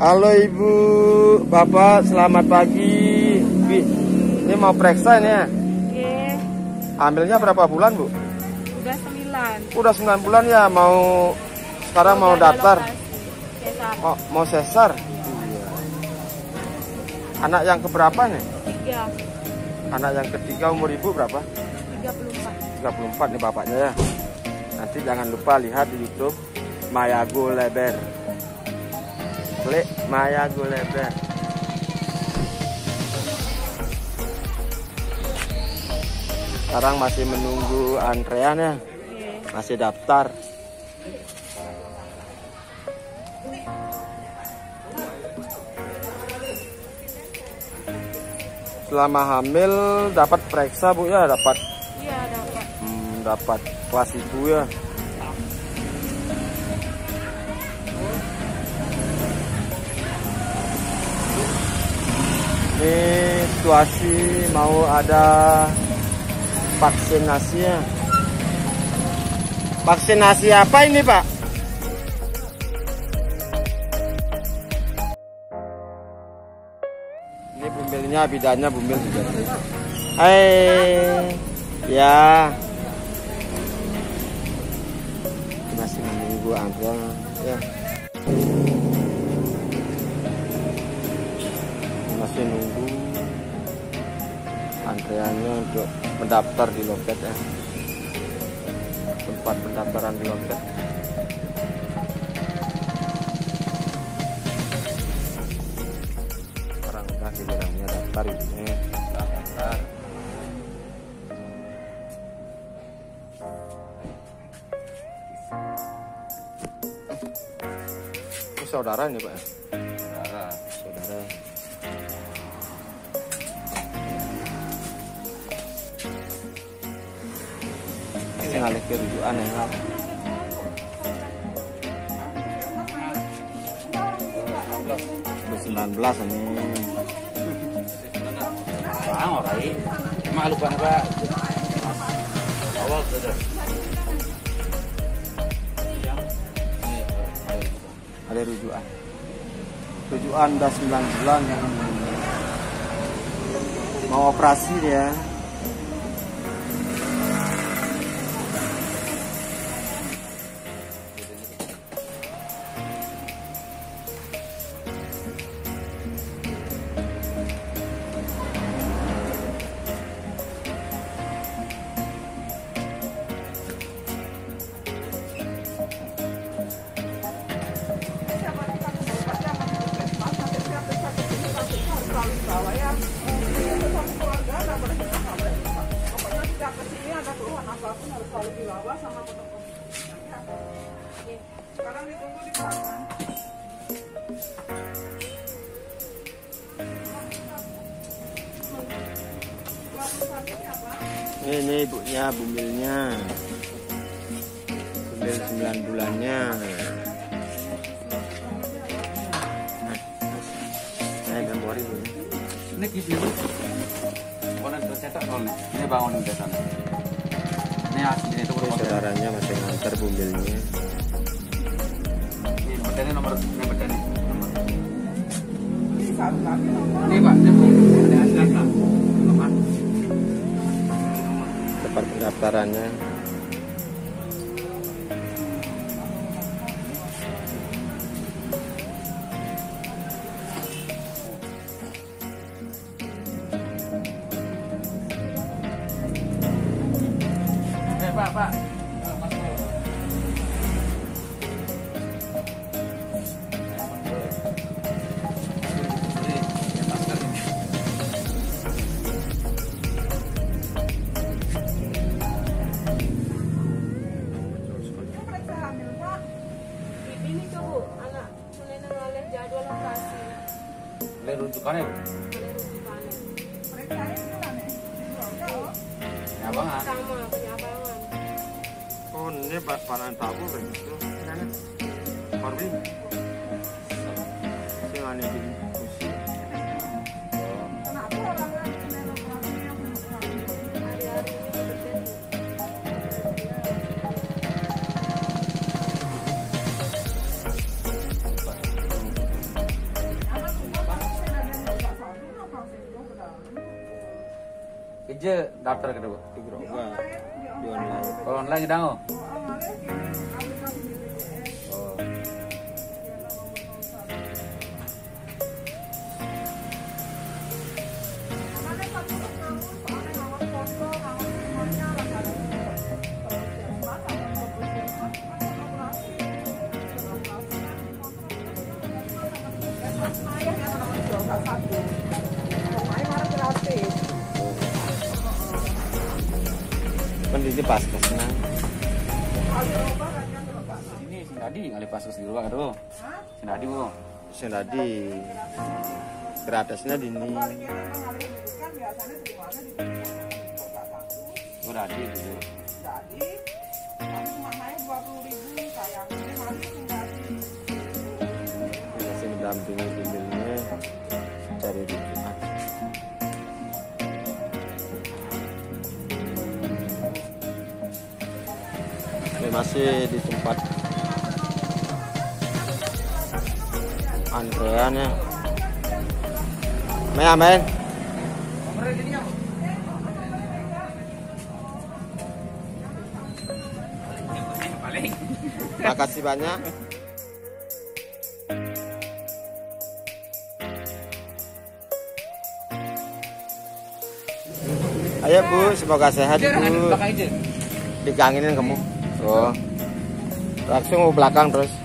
Halo Ibu, Bapak, selamat pagi. Ini mau periksa ini ya? Iya. Hamilnya berapa bulan, Bu? Udah 9. Udah 9 bulan ya, mau sekarang mau daftar. Mau sesar. Iya. Anak yang keberapa nih? 3. Anak yang ketiga, umur Ibu berapa? 34. 34 nih bapaknya ya. Nanti jangan lupa lihat di YouTube Mayago Leber. Klik Mayago Leber. Sekarang masih menunggu antrean ya. Masih daftar. Selama hamil dapat periksa Bu ya, dapat. Iya, dapat. Dapat kelas ibu ya. Ini situasi mau ada vaksinasinya. Vaksinasi apa ini, Pak? Ini bumilnya, bidannya bumil juga. Hai. Ya. Masih menunggu antrean ya. Masih nunggu antreannya untuk mendaftar di loket ya, tempat pendaftaran di loket. Orang udah gilirannya daftar ini daftar. Ini saudara ini Pak ya? Saudara. Ngalih kerujukan ya. Udah 19 ini. Bang, orai. Emang lupa apa? Awal sudah. Ada rujukan. Rujukan udah 9 bulan yang mau operasi dia. Sekarang ditunggu di belakang. Ini ibunya, bumilnya. Bumil 9 bulannya. Saya gambarin dulu. Ini gigi dulu. Konon tercetak soalnya. Ini bangun di sana. Ini aslinya itu berumur saudaranya masih ngantar bumilnya. Ini nomor ini. Ini Pak, tempat pendaftarannya. Pak. Rujukannya Bu? Ya Abangan. Oh ini bahan tabu begitu. Parmi. Singani gini. aja daftar ke gerobak. Di online. Kalau online gedang. Oh. Pendidik paskes nang. Ini Sindadi ngali paskes di luar karo. Sindadi Bu. Sindadi. Gratisnya dini. Udah di itu. Jadi mamanya 20.000 sayangnya masih Sindadi. Masih mendampingi bimbelnya dari Jumat. Masih di tempat antrean ya. Amin. Terima kasih banyak. Ayo Bu, semoga sehat Bu. Dikanginin kamu. Oh. Langsung ke belakang terus.